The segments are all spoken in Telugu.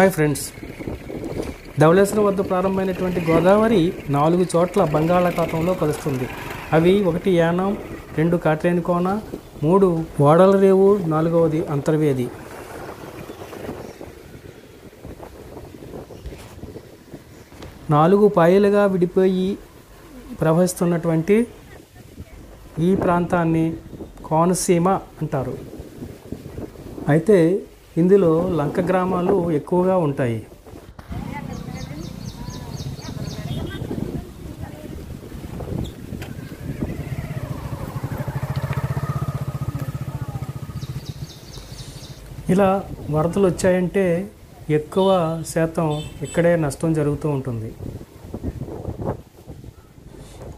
హాయ్ ఫ్రెండ్స్, ధవళేశ్వరం వద్ద ప్రారంభమైనటువంటి గోదావరి 4 చోట్ల బంగాళాఖాతంలో కలుస్తుంది. అవి 1 యానం, 2 కాట్రేనికోన, 3 ఓడలరేవు, 4వది అంతర్వేది. నాలుగు పాయలుగా విడిపోయి ప్రవహిస్తున్నటువంటి ఈ ప్రాంతాన్ని కోనసీమ అంటారు. అయితే ఇందులో లంక గ్రామాలు ఎక్కువగా ఉంటాయి. ఇలా వరదలు వచ్చాయంటే ఎక్కువ శాతం ఇక్కడే నష్టం జరుగుతూ ఉంటుంది.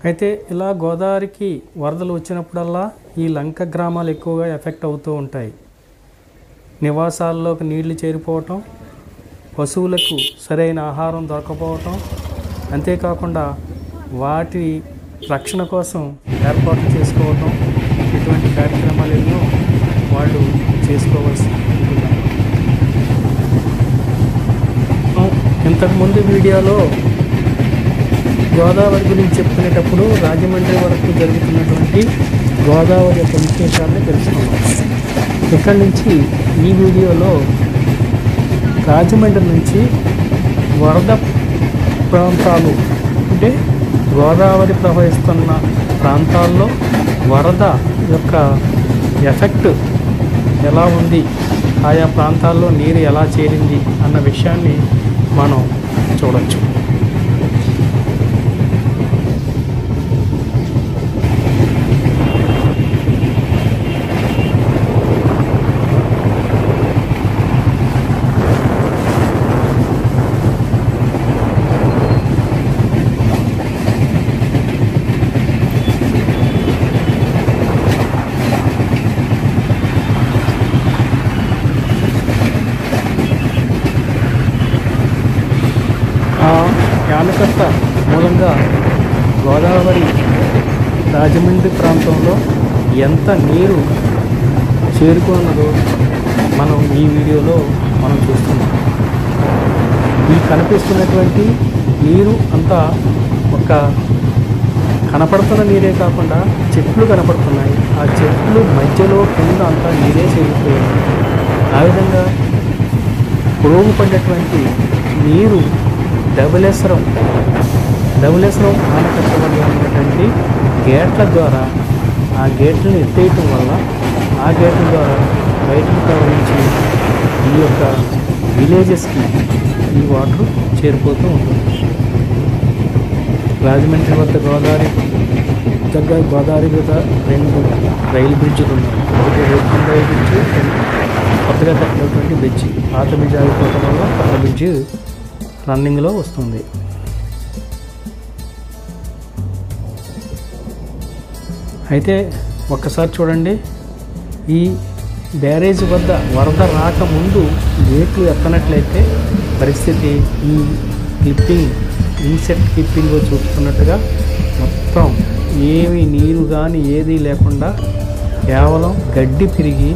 అయితే ఇలా గోదావరికి వరదలు వచ్చినప్పుడల్లా ఈ లంక గ్రామాలు ఎక్కువగా ఎఫెక్ట్ అవుతూ ఉంటాయి. నివాసాల్లోకి నీళ్లు చేరిపోవటం, పశువులకు సరైన ఆహారం దొరకపోవటం, అంతేకాకుండా వాటి రక్షణ కోసం ఏర్పాట్లు చేసుకోవటం, ఇటువంటి కార్యక్రమాలు ఎన్నో వాళ్ళు చేసుకోవాల్సి ఉంటుంది. ఇంతకుముందు వీడియోలో గోదావరి గురించి చెప్పుకునేటప్పుడు రాజమండ్రి వరకు జరుగుతున్నటువంటి గోదావరి యొక్క విశేషాలను తెలుసుకున్నాం. ఇక్కడి నుంచి ఈ వీడియోలో రాజమండ్రి నుంచి వరద ప్రాంతాలు, అంటే గోదావరి ప్రవహిస్తున్న ప్రాంతాల్లో వరద యొక్క ఎఫెక్ట్ ఎలా ఉంది, ఆయా ప్రాంతాల్లో నీరు ఎలా చేరింది అన్న విషయాన్ని మనం చూడవచ్చు. యానకట్ట మూలంగా గోదావరి రాజమండ్రి ప్రాంతంలో ఎంత నీరు చేరుకున్నదో మనం ఈ వీడియోలో మనం చూస్తున్నాం. ఈ కనిపిస్తున్నటువంటి నీరు అంతా ఒక కనపడుతున్న నీరే కాకుండా చెట్లు కనపడుతున్నాయి. ఆ చెట్లు మధ్యలో కింద అంతా నీరే చేరిపోయింది. ఆ విధంగా పొరుగు పడినటువంటి నీరు ధవళేశ్వరం ఆనకట్ట వద్ద ఉన్నటువంటి గేట్ల ద్వారా, ఆ గేట్లను ఎత్తేయటం వల్ల ఆ గేట్ల ద్వారా బయటకు ప్రవహించి ఈ యొక్క విలేజెస్కి ఈ వాటర్ చేరిపోతూ ఉంటుంది. రాజమండ్రి వద్ద గోదావరి దగ్గర గోదావరి మీద 2 రైలు బ్రిడ్జ్లు ఉన్నాయి. ఒకటి రేపు రైలు బ్రిడ్జ్, కొత్తగా కట్టినటువంటి బ్రిడ్జ్. పాత బ్రిడ్జ్ ఆగిపోవటం వల్ల కొత్త బ్రిడ్జ్ రన్నింగ్లో వస్తుంది. అయితే ఒక్కసారి చూడండి, ఈ బ్యారేజ్ వద్ద వరద రాకముందు గేట్లు ఎక్కనట్లయితే పరిస్థితి ఈ క్లిప్పింగ్, ఇన్సెట్ క్లిప్పింగ్లో చూస్తున్నట్టుగా మొత్తం ఏమి నీరు కానీ ఏది లేకుండా కేవలం గడ్డి పెరిగి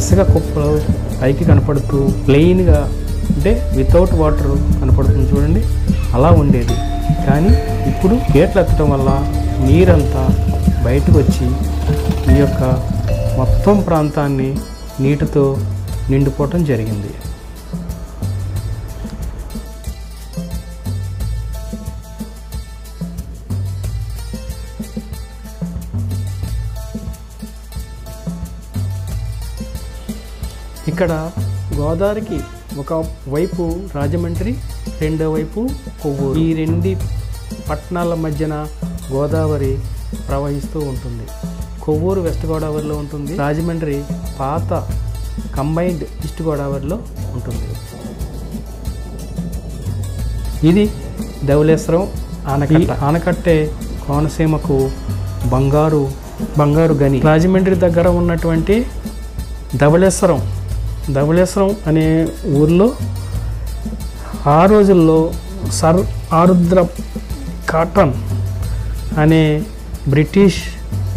ఇసుక కుప్పలు పైకి కనపడుతూ ప్లెయిన్గా, అంటే వితౌట్ వాటర్ కనపడుతుంది చూడండి, అలా ఉండేది. కానీ ఇప్పుడు గేట్లు ఎత్తడం వల్ల నీరంతా బయటకు వచ్చి ఈ యొక్క మొత్తం ప్రాంతాన్ని నీటితో నిండిపోవటం జరిగింది. ఇక్కడ గోదావరికి ఒక వైపు రాజమండ్రి, రెండో వైపు కొవ్వూరు. ఈ 2 పట్టణాల మధ్యన గోదావరి ప్రవహిస్తూ ఉంటుంది. కొవ్వూరు వెస్ట్ గోదావరిలో ఉంటుంది, రాజమండ్రి పాత కంబైన్డ్ ఈస్ట్ గోదావరిలో ఉంటుంది. ఇది ధవళేశ్వరం ఆనకట్ట. ఆనకట్టే కోనసీమకు బంగారు గని. రాజమండ్రి దగ్గర ఉన్నటువంటి ధవళేశ్వరం అనే ఊర్లో ఆ రోజుల్లో సర్ ఆరుద్ర కాటన్ అనే బ్రిటిష్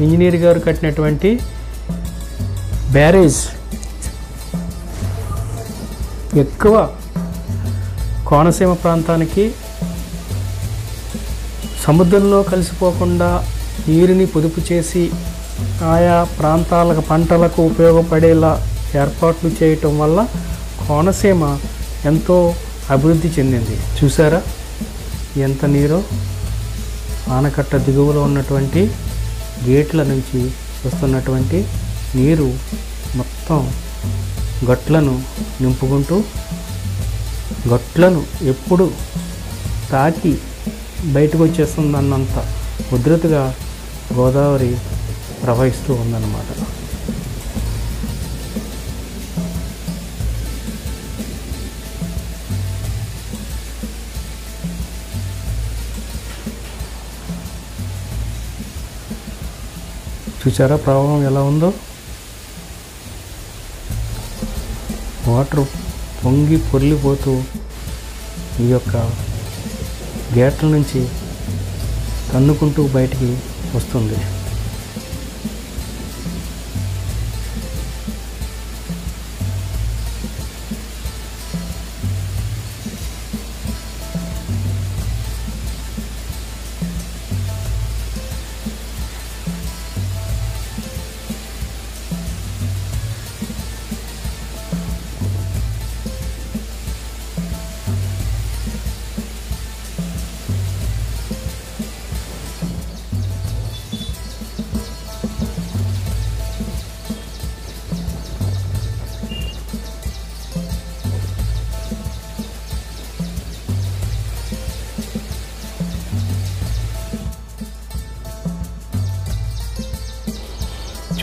ఇంజనీర్ గారు కట్టినటువంటి బ్యారేజ్ ఎక్కువ కోనసీమ ప్రాంతానికి సముద్రంలో కలిసిపోకుండా నీరుని పొదుపు చేసి ఆయా ప్రాంతాలకు పంటలకు ఉపయోగపడేలా ఏర్పాట్లు చేయటం వల్ల కోనసీమ ఎంతో అభివృద్ధి చెందింది. చూసారా ఎంత నీరు ఆనకట్ట దిగువలో ఉన్నటువంటి గేట్ల నుంచి వస్తున్నటువంటి నీరు మొత్తం గట్లను నింపుకుంటూ గట్లను ఎప్పుడు తాకి బయటకు వచ్చేస్తుందన్నంత ఉధృతిగా గోదావరి ప్రవహిస్తూ ఉందన్నమాట. చూసారా ప్రవాహం ఎలా ఉందో, వాటర్ పొంగి పొర్లిపోతూ ఈ యొక్క గేట్ల నుంచి తన్నుకుంటూ బయటికి వస్తుంది.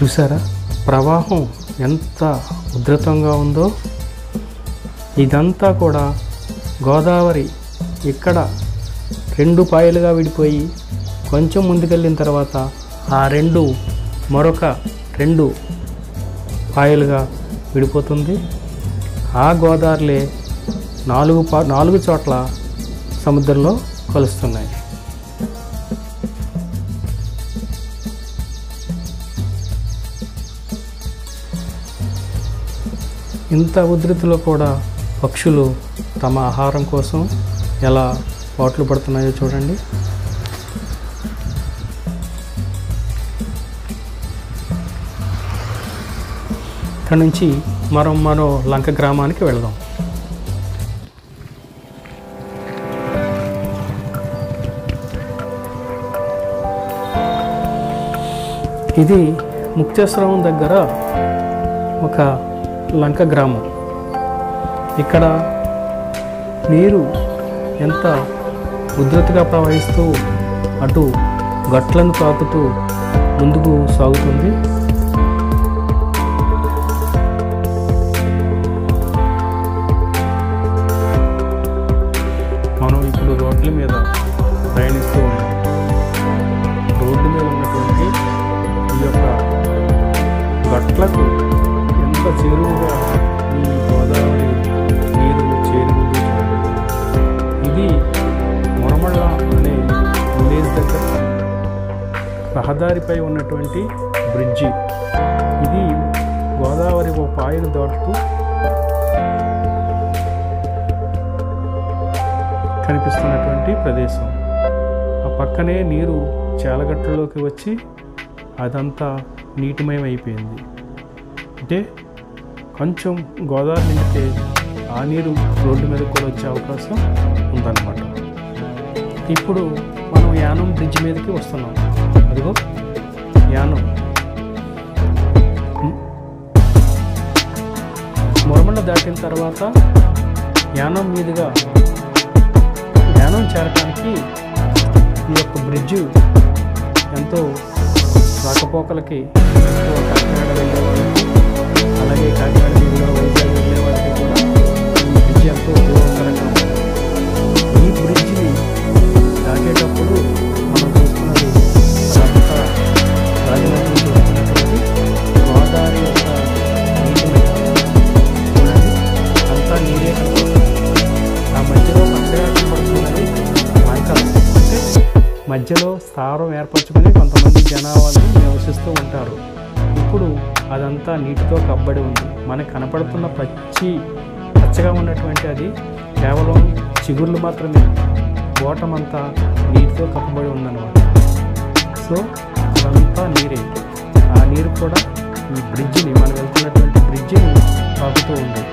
చూసారా ప్రవాహం ఎంత ఉధృతంగా ఉందో. ఇదంతా కూడా గోదావరి ఇక్కడ రెండు పాయలుగా విడిపోయి కొంచెం ముందుకెళ్ళిన తర్వాత ఆ రెండు మరొక రెండు పాయలుగా విడిపోతుంది. ఆ గోదావరిలే నాలుగు చోట్ల సముద్రంలో కలుస్తున్నాయి. ఇంత ఉధృతిలో కూడా పక్షులు తమ ఆహారం కోసం ఎలా పాట్లు పడుతున్నాయో చూడండి. ఇక్కడ నుంచి మరో లంక గ్రామానికి వెళ్దాం. ఇది ముక్తేశ్వరం దగ్గర ఒక లంక గ్రామం. ఇక్కడ నీరు ఎంత ఉధృతిగా ప్రవహిస్తూ అటు గట్లను తాకుతూ ముందుకు సాగుతుంది. మనం ఇప్పుడు రోడ్ల మీద ప్రయాణిస్తూ ఉన్నాం. రోడ్డు మీద ఉన్నటువంటి ఈ యొక్క గట్లకు చెరువుగా ఈ గోదావరి నీరు చేరుకుంటూ ఇది మురమళ్ళ అనే విలేజ్ దగ్గర రహదారిపై ఉన్నటువంటి బ్రిడ్జి. ఇది గోదావరి ఒక పాయను దాటుతూ కనిపిస్తున్నటువంటి ప్రదేశం. ఆ పక్కనే నీరు చాలగట్టులోకి వచ్చి అదంతా నీటిమయం అయిపోయింది. అంటే కొంచెం గోదావరి నిండితే ఆ నీరు రోడ్డు మీద కూడా వచ్చే అవకాశం ఉందన్నమాట. ఇప్పుడు మనం యానం బ్రిడ్జ్ మీదకి వస్తున్నాం. అదిగో యానం. మురమళ్ళ దాటిన తర్వాత యానం మీదుగా యానం చేరటానికి ఈ యొక్క బ్రిడ్జ్ ఎంతో రాకపోకలకి కాకినాడ వెళ్ళేవాళ్ళకి అలాగే కాకినాడ మీదుగా వైద్యాలు వెళ్ళే వాళ్ళకి కూడా ఈ బ్రిడ్జ్ ఎంతో ఉపయోగకరంగా ఉంటుంది. ఈ బ్రిడ్జిని దాటేటప్పుడు మనం చూస్తున్నది అంతా రాజమండ్రి చూస్తున్నటువంటి గోదావరి యొక్క నీటిమై చూడండి, అంతా నీరే కనపడుతుంది. ఆ మధ్యలో మంత్రయాత్ర పడుతున్నది వంకలు, అంటే మధ్యలో స్థావరం ఏర్పరచుకుని కొంతమంది జనాభాలు నివసిస్తూ ఉంటారు. ఇప్పుడు అదంతా నీటితో కప్పబడి ఉంది. మనకు కనపడుతున్న పచ్చగా ఉన్నటువంటి అది కేవలం చిగుర్లు మాత్రమే, ఓటమంతా నీటితో కప్పబడి ఉందన్నమాట. సో అదంతా నీరే, ఆ నీరు కూడా ఈ బ్రిడ్జిని, మనం వెళ్తున్నటువంటి బ్రిడ్జిని తాకుతూ ఉంది.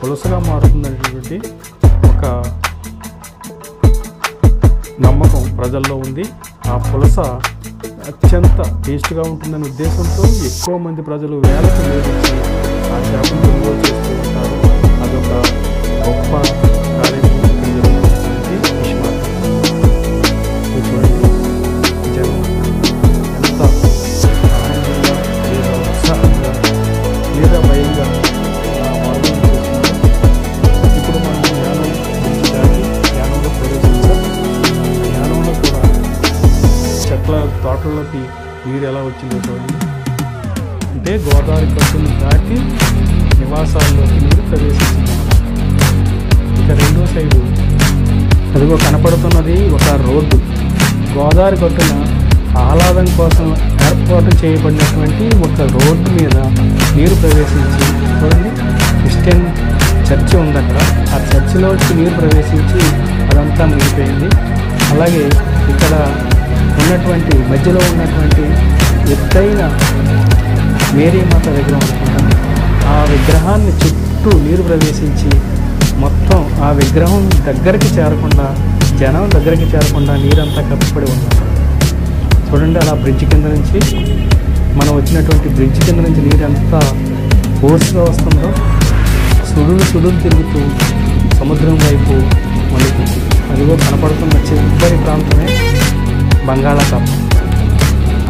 పులసగా మారుతుందనేటువంటి ఒక నమ్మకం ప్రజల్లో ఉంది. ఆ పులస అత్యంత టేస్ట్గా ఉంటుందనే ఉద్దేశంతో ఎక్కువ మంది ప్రజలు వేలకు వేసి ఆ చేపను కొనుగోలు చేస్తూ ఉంటారు. అదొక గొప్ప కార్యక్రమం జరుగుతున్నటువంటి ఫిష్ మార్కెట్. జనం ఎంత ఆనందంగా లేదా ఉత్సాహంగా లేదా భయంగా తోటల్లోకి నీరు ఎలా వచ్చిందో చూడండి. అంటే గోదావరి కట్టును దాటి నివాసాల్లోకి నీరు ప్రవేశిస్తుంది. ఇక రెండో సైడు అదిగో కనపడుతున్నది ఒక రోడ్డు. గోదావరి కట్టున ఆహ్లాదం కోసం ఏర్పాటు చేయబడినటువంటి ఒక రోడ్డు మీద నీరు ప్రవేశించి, చూడండి క్రిస్టియన్ చర్చి ఉంది అక్కడ, ఆ చర్చిలోకి నీరు ప్రవేశించి అదంతా నిలిపోయింది. అలాగే ఇక్కడ ఉన్నటువంటి మధ్యలో ఉన్నటువంటి ఎత్తైన మేరీమాత విగ్రహం అనుకుంటాం, ఆ విగ్రహాన్ని చుట్టూ నీరు ప్రవేశించి మొత్తం ఆ విగ్రహం దగ్గరికి చేరకుండా, జనం దగ్గరికి చేరకుండా నీరంతా కప్పబడి ఉన్నారు. చూడండి, అలా బ్రిడ్జ్ కింద నుంచి, మనం వచ్చినటువంటి బ్రిడ్జ్ కింద నుంచి నీరు ఎంత ఫోర్స్గా వస్తుందో సుడులు తిరుగుతూ సముద్రం వైపు మళ్ళీ అదిగో కనపడుతున్న చివరి ప్రాంతమే బంగాళాఖాతం.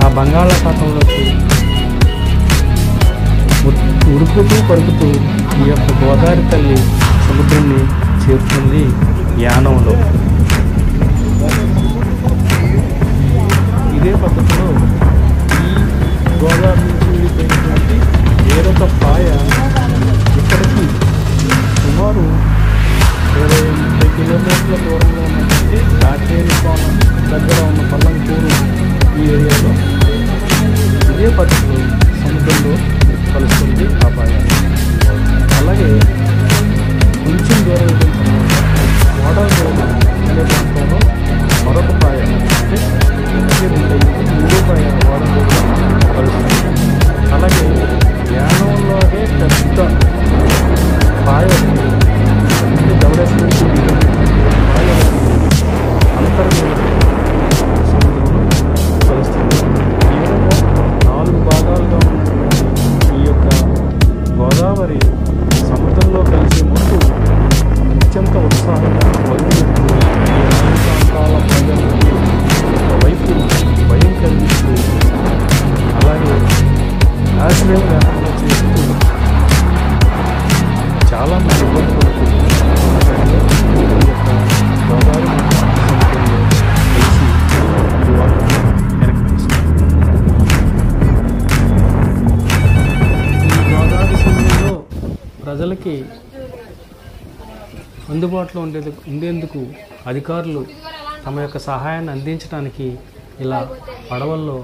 ఆ బంగాళాఖాతంలోకి ఉరుకుతూ పరుకుతూ ఈ యొక్క గోదావరి తల్లి సముద్రాన్ని చేరుతుంది యానంలో. ఇదే పద్ధతిలో ఈ గోదావరి నుంచి వెళ్ళిపోయినటువంటి వేరొక పాయ ఇక్కడికి సుమారు 20-30 కిలోమీటర్ల దూరంలో ఉన్నటువంటి కాకేరి కోన దగ్గర ఉన్న పల్లంకూరు ఈ ఏరియాలో ఇదే పద్ధతిలో సముద్రంలో కలుస్తుంది ఆ పాయ. అలాగే కొంచెం దూరం వాడగోడ అనే ప్రాంతంలో మరొక పాయ, అంటే మూడో పాయ వాడగోడ కలుస్తుంది. అలాగే యానంలోనే పెద్ద పాయ ప్రజలకి అందుబాటులో ఉండేందుకు అధికారులు తమ యొక్క సహాయాన్ని అందించడానికి ఇలా పడవల్లో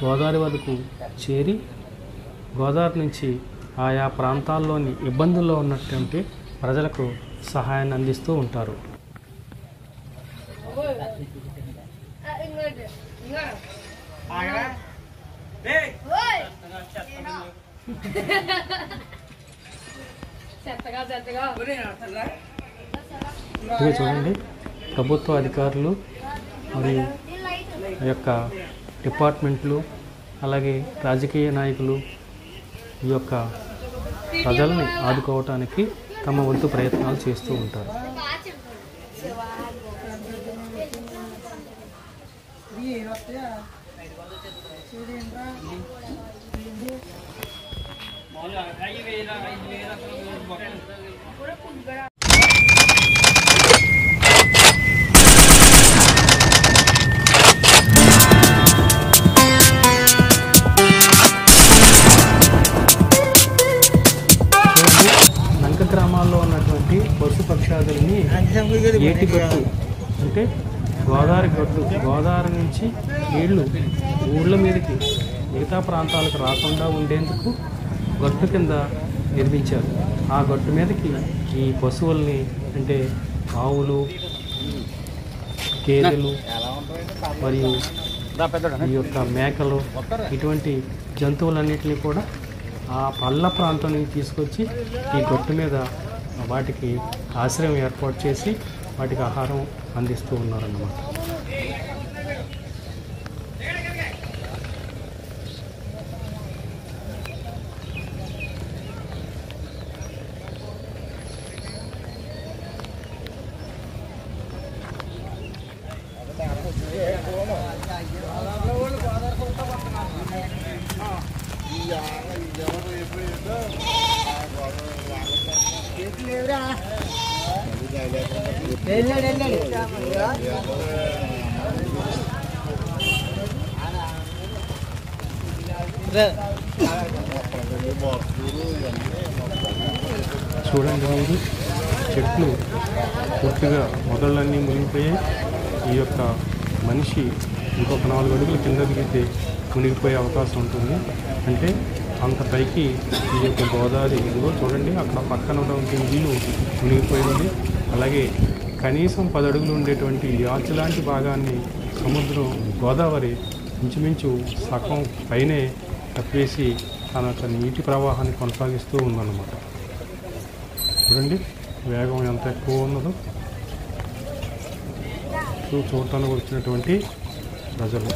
గోదావరి వరకు చేరి గోదావరి నుంచి ఆయా ప్రాంతాల్లోని ఇబ్బందుల్లో ఉన్నటువంటి ప్రజలకు సహాయాన్ని అందిస్తూ ఉంటారు. ఇవి చూడండి, ప్రభుత్వ అధికారులు మరియు ఆ యొక్క డిపార్ట్మెంట్లు, అలాగే రాజకీయ నాయకులు ఈ యొక్క ప్రజల్ని ఆదుకోవటానికి తమ వంతు ప్రయత్నాలు చేస్తూ ఉంటారు. గ్రామాల్లో ఉన్నటువంటి పశు పక్షాదులని ఏటి గట్టు అంటే గోదావరి గట్టు, గోదావరి నుంచి నీళ్లు ఊళ్ళ మీదకి మిగతా ప్రాంతాలకు రాకుండా ఉండేందుకు గట్టు కింద నిర్మించారు. ఆ గట్టు మీదకి ఈ పశువుల్ని అంటే ఆవులు, గేదెలు మరియు ఈ యొక్క మేకలు ఇటువంటి జంతువులన్నింటినీ కూడా ఆ పల్ల ప్రాంతం నుంచి తీసుకొచ్చి ఈ గట్టు మీద వాటికి ఆశ్రయం ఏర్పాటు చేసి వాటికి ఆహారం అందిస్తూ ఉన్నారన్నమాట. చూడండి మీరు, చెట్లు పూర్తిగా మొదళ్ళన్నీ మునిగిపోయాయి. ఈ యొక్క మనిషి ఇంకొక 4 అడుగులు కింద దిగితే మునిగిపోయే అవకాశం ఉంటుంది. అంటే అంత పైకి ఈ యొక్క గోదావరి ఇదిగో చూడండి, అక్కడ పక్కన ఉన్నటువంటి నీళ్ళు మునిగిపోయింది. అలాగే కనీసం 10 అడుగులు ఉండేటువంటి యాచ్ లాంటి భాగాన్ని సముద్రం గోదావరి ఇంచుమించు సగం పైనే తప్పేసి తన యొక్క నీటి ప్రవాహాన్ని కొనసాగిస్తూ ఉందన్నమాట. చూడండి వేగం ఎంత ఎక్కువ ఉన్నదో. చూడటానికి వచ్చినటువంటి ప్రజలు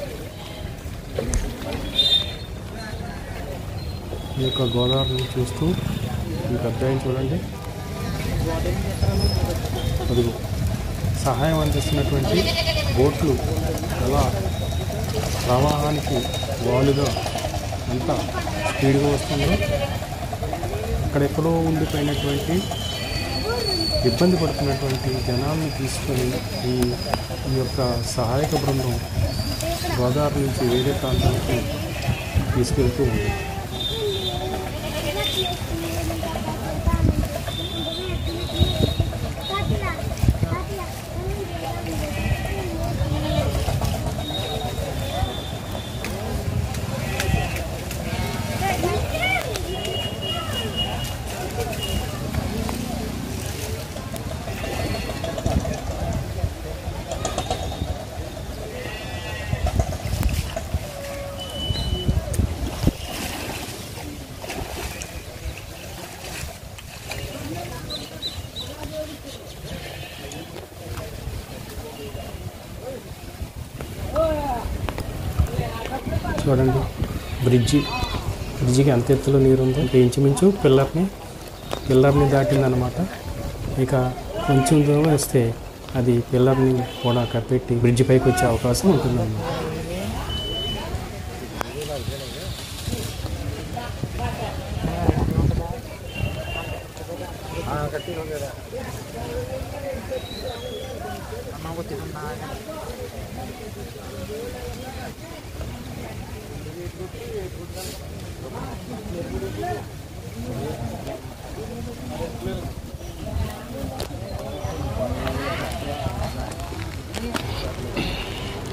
ఈ యొక్క గోదావరిని చూస్తూ ఈ పెద్దాయన చూడండి అదుగు సహాయం అందిస్తున్నటువంటి బోట్లు అలా ప్రవాహానికి వాలుగా ఎంత స్పీడ్గా వస్తుందో. అక్కడెక్కడో ఉండిపోయినటువంటి ఇబ్బంది పడుతున్నటువంటి జనాన్ని తీసుకొని ఈ యొక్క సహాయక బృందం గోదావరి నుంచి వేరే ప్రాంతానికి తీసుకెళ్తూ ఉంది. చూడండి బ్రిడ్జికి ఎంత ఎత్తులో నీరుందో, ఇంచుమించు పిల్లర్ని దాటిందనమాట. ఇక కొంచెం దూరం వస్తే అది పిల్లర్ని కూడా కప్పెట్టి బ్రిడ్జి పైకి వచ్చే అవకాశం ఉంటుందన్నమాట.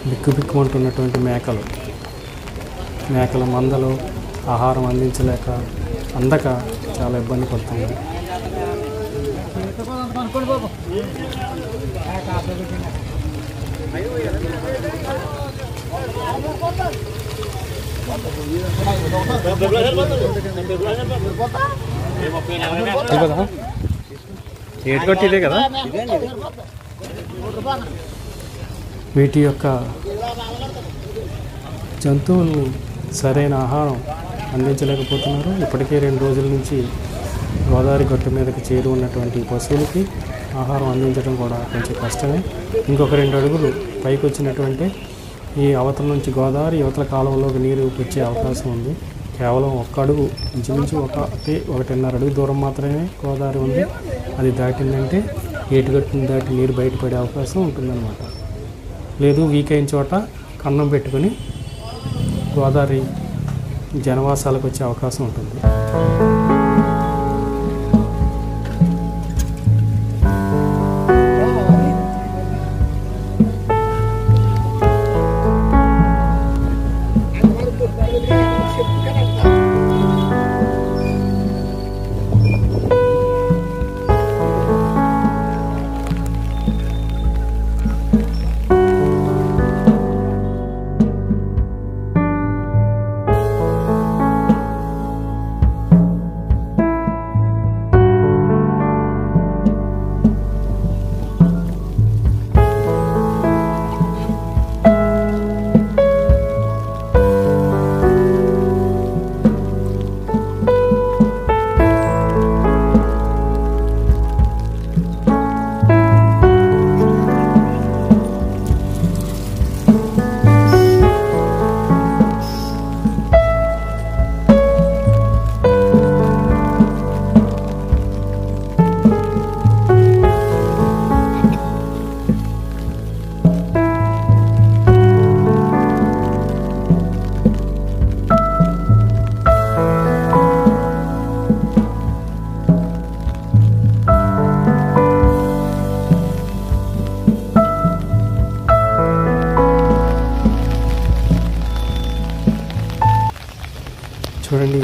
బిక్కుబిక్కుమంటున్నటువంటి మేకల మందలు ఆహారం అందక చాలా ఇబ్బంది పడుతుంది. ఏటుకొట్టిదే కదా వీటి యొక్క జంతువులను సరైన ఆహారం అందించలేకపోతున్నారు. ఇప్పటికే 2 రోజుల నుంచి గోదావరి గట్టు మీదకి చేరు ఉన్నటువంటి పశువులకి ఆహారం అందించడం కూడా కొంచెం కష్టమే. ఇంకొక 2 అడుగులు పైకి వచ్చినటువంటి ఈ అవతల నుంచి గోదావరి యువతల కాలంలోకి నీరు వచ్చే అవకాశం ఉంది. కేవలం ఒక్క అడుగు ఇంచుమించు ఒకటి 1.5 అడుగు దూరం మాత్రమే గోదావరి ఉంది. అది దాటిందంటే ఏటుగట్టును దాటి నీరు బయటపడే అవకాశం ఉంటుందన్నమాట. లేదు వీక్ అయిన చోట కన్నం పెట్టుకొని గోదావరి జనవాసాలకు వచ్చే అవకాశం ఉంటుంది. చూడండి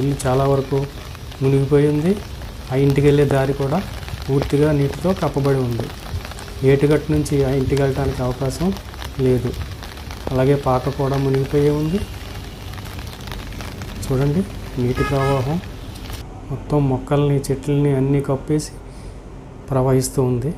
ఇల్లు చాలా వరకు మునిగిపోయింది. ఆ ఇంటికి వెళ్ళే దారి కూడా పూర్తిగా నీటితో కప్పబడి ఉంది. ఏటుగట్టు నుంచి ఆ ఇంటికి వెళ్ళడానికి అవకాశం లేదు. అలాగే పాక కూడా మునిగిపోయే ఉంది. చూడండి నీటి ప్రవాహం మొత్తం మొక్కల్ని చెట్లని అన్నీ కప్పేసి ప్రవహిస్తూ ఉంది.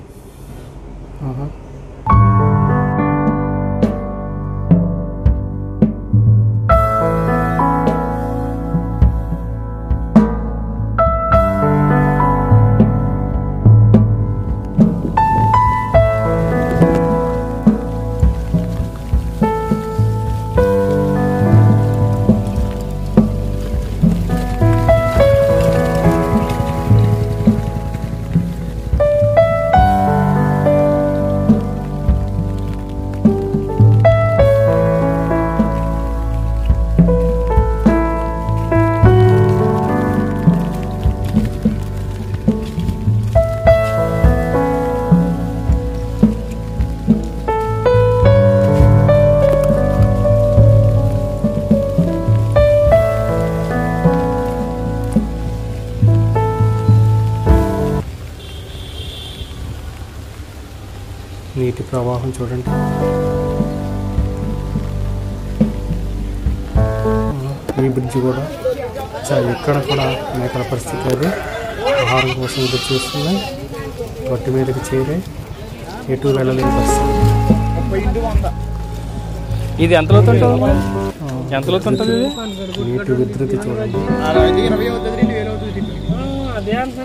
నీటి ప్రవాహం చూడండి ఈ బ్రిడ్జి కూడా చాలా ఇక్కడ కూడా మేకల పరిస్థితి అది. ఆహారం కోసం ఇక్కడ చూస్తున్నాయి, గట్టి మీదకి చేరే ఎటు వెళ్ళలేని పరిస్థితి. ఇది ఎంత లోతుంటుంది? నీటి విద్యుత్ చూడండి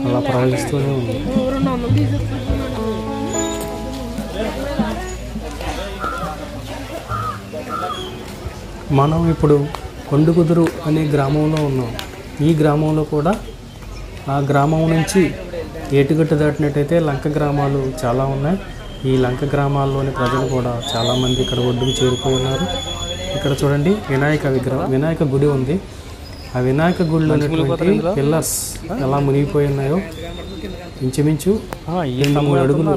అలా ప్రవహిస్తూనే ఉంది. మనం ఇప్పుడు కొండకుదురు అనే గ్రామంలో ఉన్నాం. ఈ గ్రామంలో కూడా ఆ గ్రామం నుంచి ఏటుగట్టు దాటినట్టయితే లంక గ్రామాలు చాలా ఉన్నాయి. ఈ లంక గ్రామాల్లోని ప్రజలు కూడా చాలామంది ఇక్కడ ఒడ్డుకు చేరిపోయి ఉన్నారు. ఇక్కడ చూడండి వినాయక గుడి ఉంది. ఆ వినాయక గుడిలో ఉన్నటువంటి పిల్లర్స్ ఎలా మునిగిపోయి ఉన్నాయో, ఇంచుమించు 2-3 అడుగులు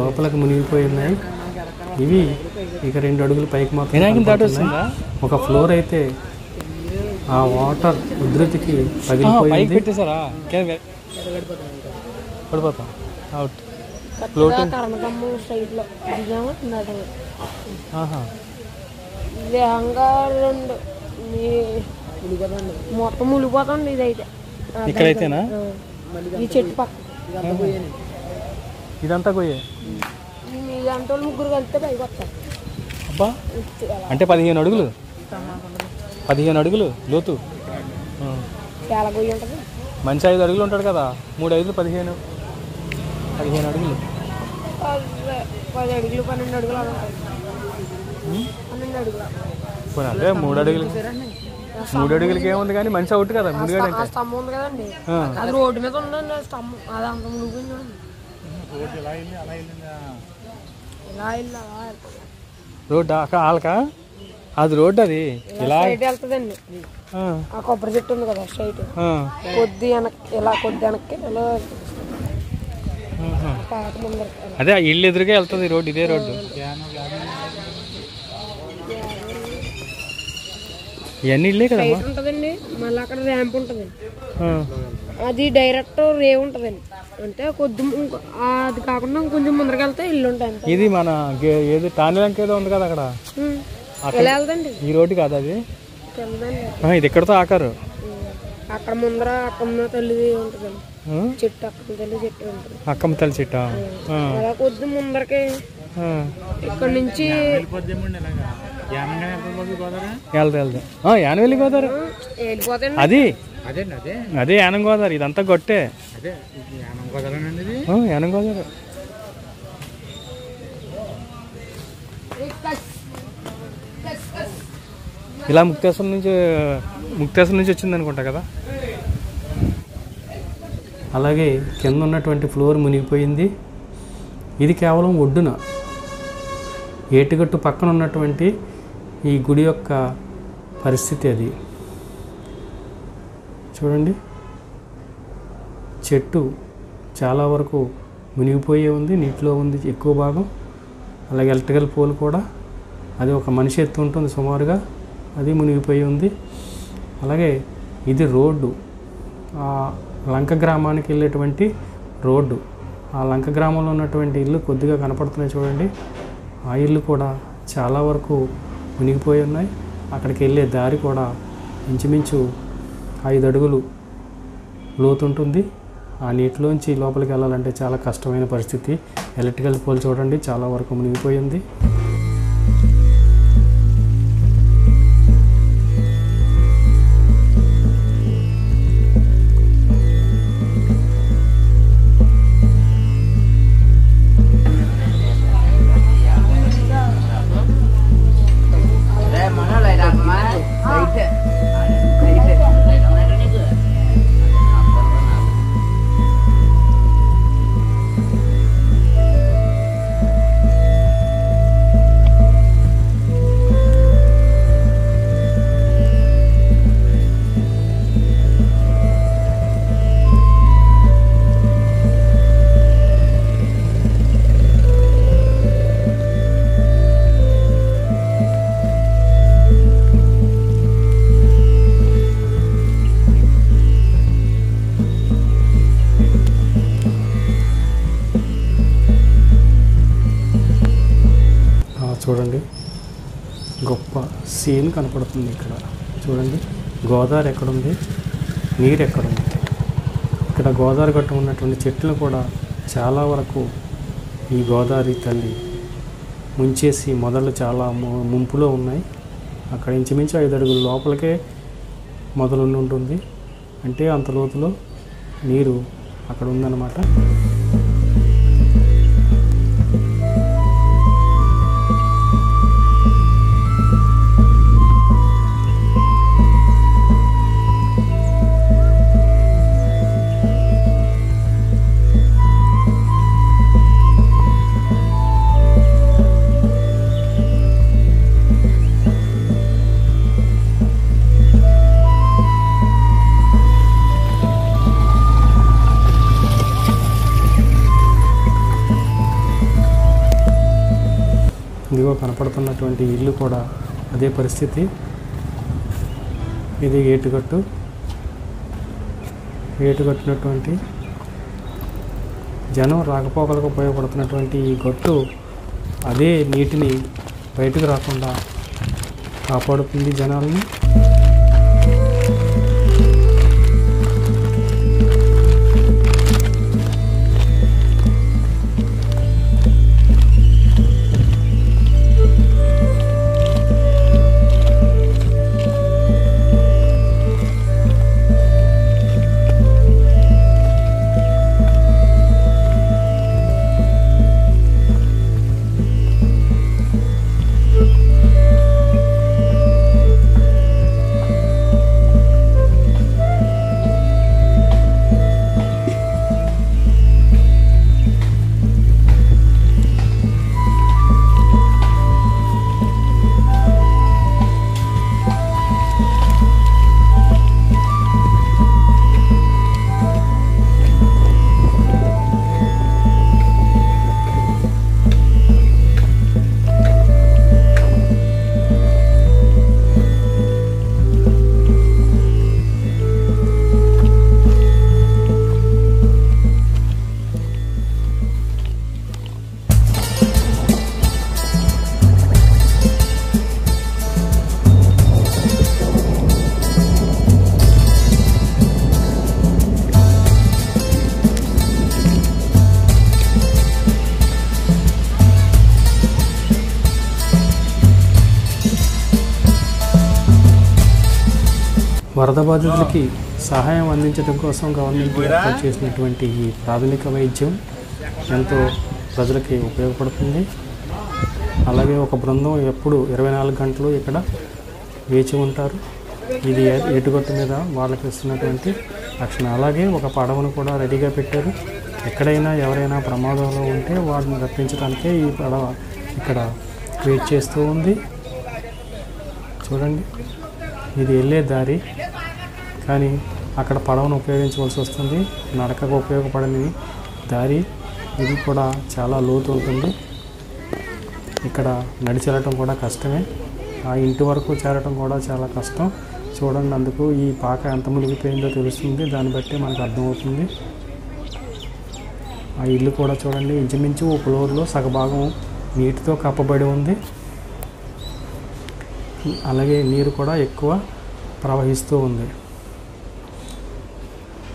లోపలికి మునిగిపోయి ఉన్నాయి. ఇవి ఇక 2 అడుగుల పైకి మాత్రం. ఒక ఫ్లోర్ అయితే ఆ వాటర్ ఉధృతికి పగిలిపోయింది. మొత్తం మునిగిపోతుంది. ఇదైతే ఇక్కడైతేనా? ఈ చెట్టు పక్క ఇదంతా పోయే ముగ్గురు కలిస్తే పైకి వస్తారు. అబ్బా అంటే 15 అడుగులు 15 అడుగులు లోతు. చాలా గొయ్యి ఉంటుంది. మంచి 5 అడుగులు ఉంటాడు కదా. 3 5 15 అడుగులు 10 అడుగులు 12 అడుగులు 12 అడుగులు అంటే 3 అడుగులు అది డైరెక్ట్ రే ఉంటదండి. అంటే కొద్ది అది కాకుండా కొంచెం ముందరికి వెళ్తే ఇల్లు ఉంటాయి. ఇది మన ఏది తానేలంక ఏదో ఉంది కదా అక్కడ వెళ్దండి. ఈ రోడ్డు కాదు అది, ఇది ఎక్కడతో ఆకారు అక్కడ ముందర అక్కమ్మ తల్లి ఉంటదండి చెట్టు. అక్కమ్మ తల్లి చెట్టు ఉంటుంది. అక్కమ్మ తల్లి చెట్టు అలా కొద్ది ముందరకి ఇక్కడ నుంచి యానవెల్లి గోదావరి అది అదే యానం గోదావరి. ఇదంతా గొట్టే యానం గోదావరి. ఇలా ముక్తేశ్వరం నుంచి వచ్చింది అనుకుంటా కదా. అలాగే కింద ఉన్నటువంటి ఫ్లోర్ మునిగిపోయింది. ఇది కేవలం ఒడ్డున ఏటిగట్టు పక్కన ఉన్నటువంటి ఈ గుడి యొక్క పరిస్థితి అది. చూడండి, చెట్టు చాలా వరకు మునిగిపోయే ఉంది, నీటిలో ఉంది ఎక్కువ భాగం. అలాగే ఎలక్ట్రికల్ పోల్ కూడా, అది ఒక మనిషి ఎత్తు ఉంటుంది సుమారుగా, అది మునిగిపోయి ఉంది. అలాగే ఇది రోడ్డు, ఆ లంక గ్రామానికి వెళ్ళేటువంటి రోడ్డు. ఆ లంక గ్రామంలో ఉన్నటువంటి ఇల్లు కొద్దిగా కనపడుతున్నాయి చూడండి. ఆ ఇల్లు కూడా చాలా వరకు మునిగిపోయి ఉన్నాయి. అక్కడికి వెళ్ళే దారి కూడా ఇంచుమించు 5 అడుగులు లోతుంటుంది. ఆ నీటిలోంచి లోపలికి వెళ్ళాలంటే చాలా కష్టమైన పరిస్థితి. ఎలక్ట్రికల్ పోల్ చూడండి చాలా వరకు మునిగిపోయింది. చూడండి, గొప్ప సీన్ కనపడుతుంది ఇక్కడ. చూడండి గోదావరి ఎక్కడుంది, నీరు ఎక్కడుంది. ఇక్కడ గోదావరి గట్ట ఉన్నటువంటి చెట్లు కూడా చాలా వరకు ఈ గోదావరి తల్లి ముంచేసి మొదలు చాలా ముంపులో ఉన్నాయి. అక్కడ ఇంచుమించు 5 అడుగుల లోపలికే మొదలు ఉంటుంది. అంటే అంత లోతులో నీరు అక్కడ ఉందన్నమాట. కనపడుతున్నటువంటి ఇల్లు కూడా అదే పరిస్థితి. ఇది ఏటుగట్టునటువంటి జనం రాకపోకలకు ఉపయోగపడుతున్నటువంటి ఈ గట్టు అదే నీటిని బయటకు రాకుండా కాపాడుతుంది జనాలని. వరద బాధితులకు సహాయం అందించడం కోసం గవర్నమెంట్ ఏర్పాటు చేసినటువంటి ఈ ప్రాథమిక వైద్యం ఎంతో ప్రజలకు ఉపయోగపడుతుంది. అలాగే ఒక బృందం ఎప్పుడు 24 గంటలు ఇక్కడ వేచి ఉంటారు. ఇది ఎటుగట్టు మీద వాళ్ళకి ఇస్తున్నటువంటి రక్షణ. అలాగే ఒక పడవను కూడా రెడీగా పెట్టారు. ఎక్కడైనా ఎవరైనా ప్రమాదంలో ఉంటే వాటిని రప్పించడానికే ఈ పడవ ఇక్కడ వెయిట్ చేస్తూ ఉంది. చూడండి, ఇది వెళ్ళే దారి, కానీ అక్కడ పడవను ఉపయోగించవలసి వస్తుంది. నడకకు ఉపయోగపడని దారి, ఇది కూడా చాలా లోతు ఉంటుంది. ఇక్కడ నడిచెళ్ళటం కూడా కష్టమే. ఆ ఇంటి వరకు చేరటం కూడా చాలా కష్టం. చూడండి, అందుకు ఈ పాక ఎంత మునిగిపోయిందో తెలుస్తుంది. దాన్ని బట్టి మనకు అర్థమవుతుంది. ఆ ఇల్లు కూడా చూడండి, ఇంచుమించు ఓ ఫ్లోర్లో సగభాగం నీటితో కప్పబడి ఉంది. అలాగే నీరు కూడా ఎక్కువ ప్రవహిస్తూ ఉంది.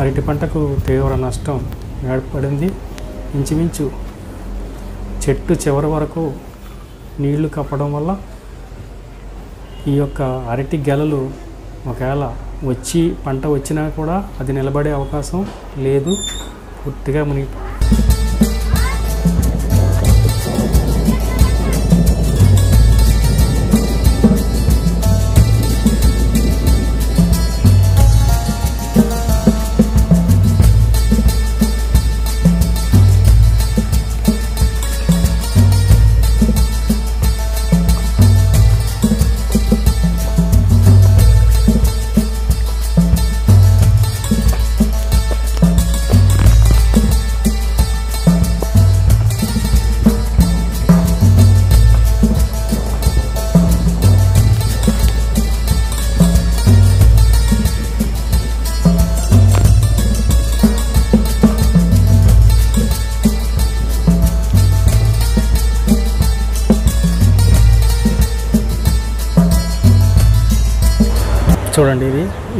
అరటి పంటకు తీవ్ర నష్టం ఏర్పడింది. ఇంచుమించు చెట్టు చివరి వరకు నీళ్లు కప్పడం వల్ల ఈ యొక్క అరటి గెలలు ఒకవేళ వచ్చి పంట వచ్చినా కూడా అది నిలబడే అవకాశం లేదు. పూర్తిగా మునిగి చూడండి, ఇది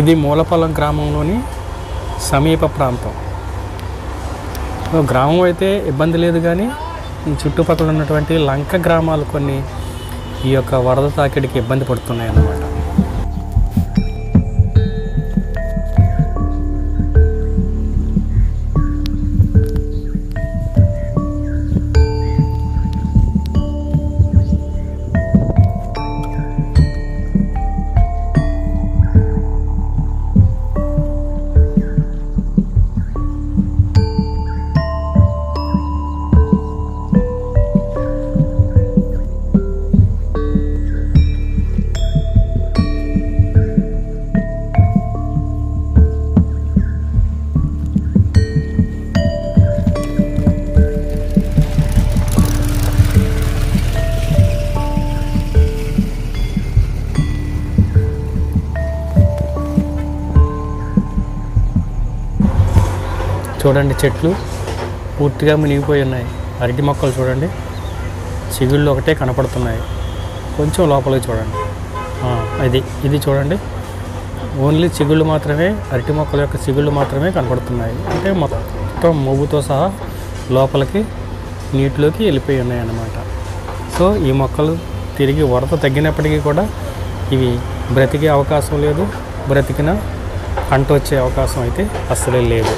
ఇది మూలపాలెం గ్రామంలోని సమీప ప్రాంతం. గ్రామం అయితే ఇబ్బంది లేదు, కానీ చుట్టుపక్కల ఉన్నటువంటి లంక గ్రామాలు కొన్ని ఈ యొక్క వరద తాకిడికి ఇబ్బంది పడుతున్నాయి అన్నమాట. చూడండి, చెట్లు పూర్తిగా మునిగిపోయి ఉన్నాయి. అరటి మొక్కలు చూడండి, చిగుళ్ళు ఒకటే కనపడుతున్నాయి. కొంచెం లోపలికి చూడండి, ఇది చూడండి, ఓన్లీ చిగుళ్ళు మాత్రమే, అరటి మొక్కల యొక్క చిగుళ్ళు మాత్రమే కనపడుతున్నాయి. అంటే మొత్తం మొవ్వుతో సహా లోపలికి నీటిలోకి వెళ్ళిపోయి ఉన్నాయి అన్నమాట. సో ఈ మొక్కలు తిరిగి వరద తగ్గినప్పటికీ కూడా ఇవి బ్రతికే అవకాశం లేదు, బ్రతికిన పంట వచ్చే అవకాశం అయితే అస్సలే లేదు.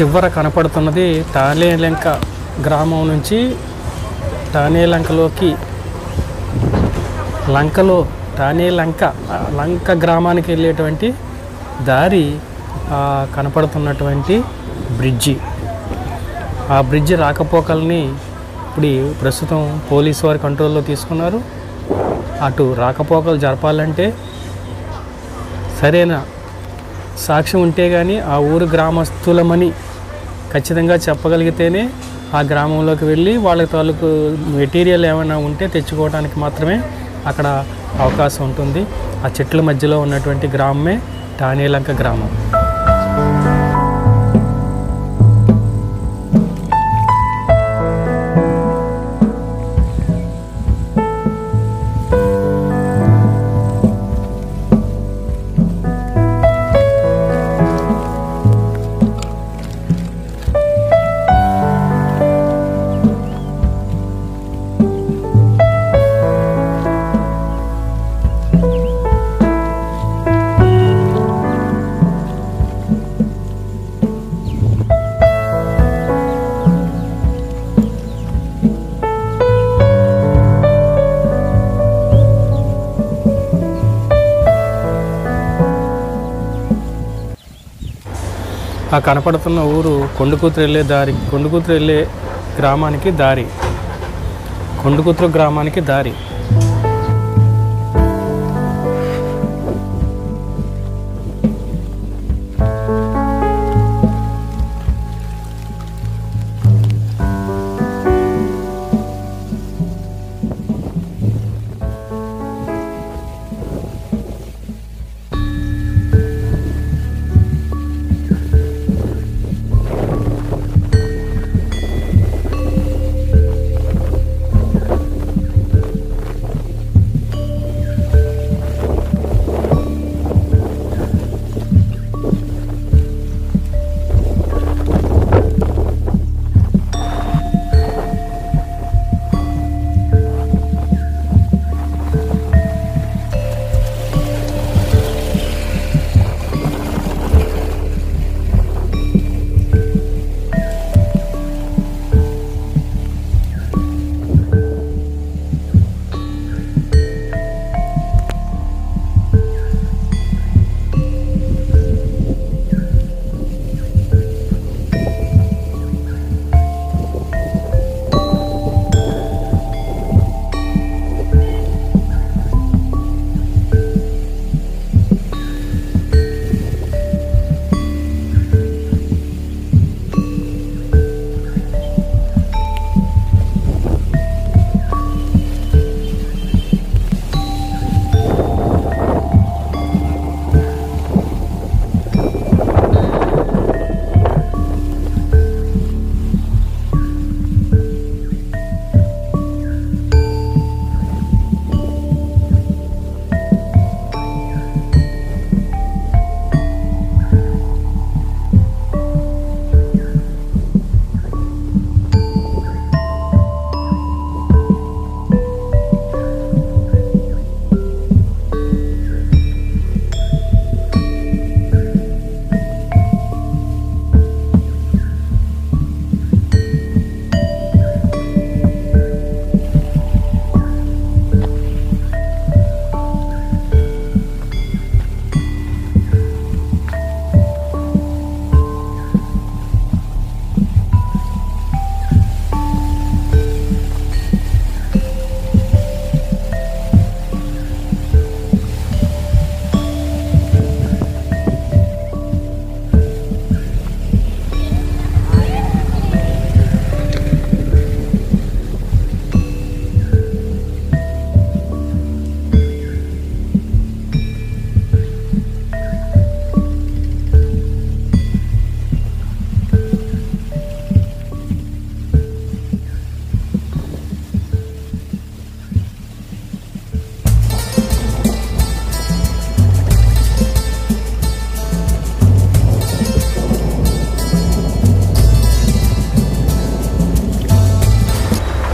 చివర కనపడుతున్నది టానేలంక గ్రామం నుంచి టానేలంకలోకి, లంకలో టానేలంక గ్రామానికి వెళ్ళేటువంటి దారి కనపడుతున్నటువంటి బ్రిడ్జి. ఆ బ్రిడ్జి రాకపోకల్ని ఇప్పుడు ప్రస్తుతం పోలీసు వారి కంట్రోల్లో తీసుకున్నారు. అటు రాకపోకలు జరపాలంటే సరైన సాక్ష్యం ఉంటే కానీ, ఆ ఊరు గ్రామస్తులమని ఖచ్చితంగా చెప్పగలిగితేనే ఆ గ్రామంలోకి వెళ్ళి వాళ్ళ తాలూకు మెటీరియల్ ఏమైనా ఉంటే తెచ్చుకోవడానికి మాత్రమే అక్కడ అవకాశం ఉంటుంది. ఆ చెట్ల మధ్యలో ఉన్నటువంటి గ్రామమే టానేలంక గ్రామం. ఆ కనపడుతున్న ఊరు కొండకూతురు వెళ్ళే దారి, కొండకూతురు వెళ్ళే గ్రామానికి దారి, కొండకూతురు గ్రామానికి దారి.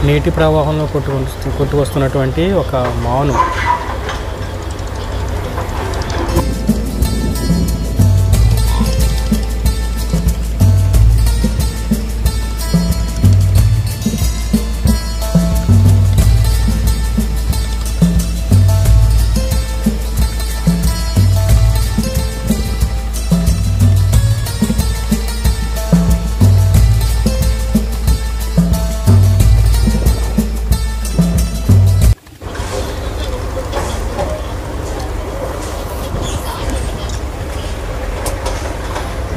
నీటి ప్రవాహంలో కొట్టుకొస్తున్నటువంటి ఒక మౌనం.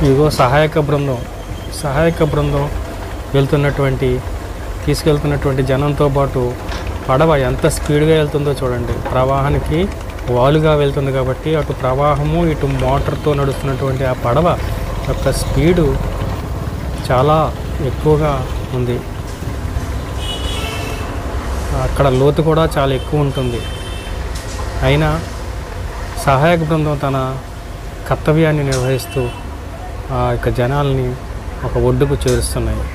ఇదిగో సహాయక బృందం తీసుకెళ్తున్నటువంటి జనంతో పాటు పడవ ఎంత స్పీడ్గా వెళ్తుందో చూడండి. ప్రవాహానికి వాలుగా వెళ్తుంది కాబట్టి అటు ప్రవాహము ఇటు మోటార్తో నడుస్తున్నటువంటి ఆ పడవ యొక్క స్పీడు చాలా ఎక్కువగా ఉంది. అక్కడ లోతు కూడా చాలా ఎక్కువ ఉంటుంది. అయినా సహాయక బృందం తన కర్తవ్యాన్ని నిర్వహిస్తూ ఆ యొక్క జనాల్ని ఒక ఒడ్డుకు చేరుస్తున్నాయి.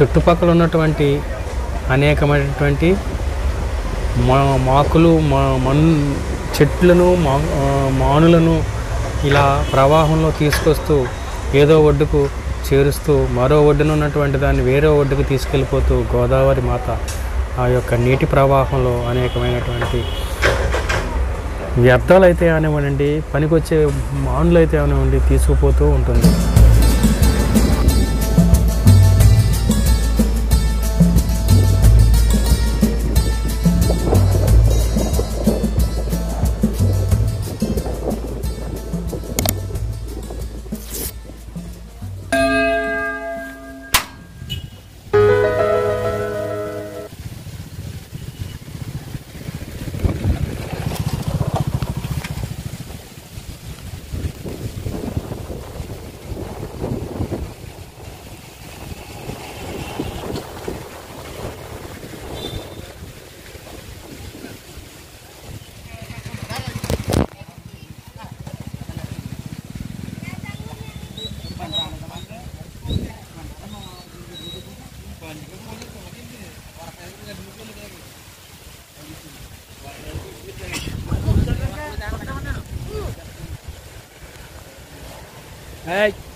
చుట్టుపక్కల ఉన్నటువంటి అనేకమైనటువంటి మాకులు చెట్లను మానులను ఇలా ప్రవాహంలో తీసుకొస్తూ ఏదో ఒడ్డుకు చేరుస్తూ మరో ఒడ్డున ఉన్నటువంటి దాన్ని వేరే ఒడ్డుకు తీసుకెళ్ళిపోతూ గోదావరి మాత ఆ యొక్క నీటి ప్రవాహంలో అనేకమైనటువంటి వ్యర్థాలు అయితే కానివ్వండి, పనికొచ్చే మానులు అయితే కానివ్వండి, తీసుకుపోతూ ఉంటుంది. Hey!